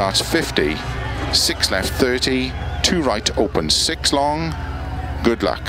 starts 50, 6 left 30, 2 right open 6 long. Good luck.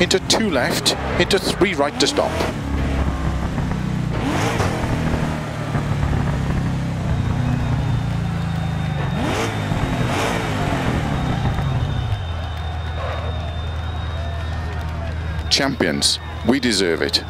Into 2 left, into 3 right to stop. Champions, we deserve it.